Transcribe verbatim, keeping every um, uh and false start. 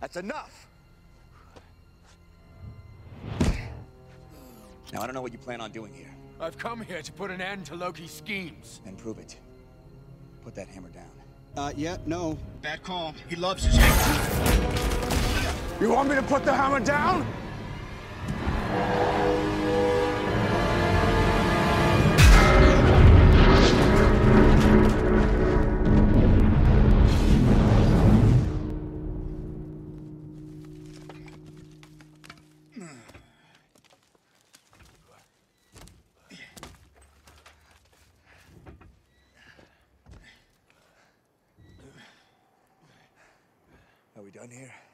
That's enough! Now, I don't know what you plan on doing here. I've come here to put an end to Loki's schemes. Then prove it. Put that hammer down. Uh, yeah, no. Bad call. He loves his hammer. You want me to put the hammer down? Are we done here?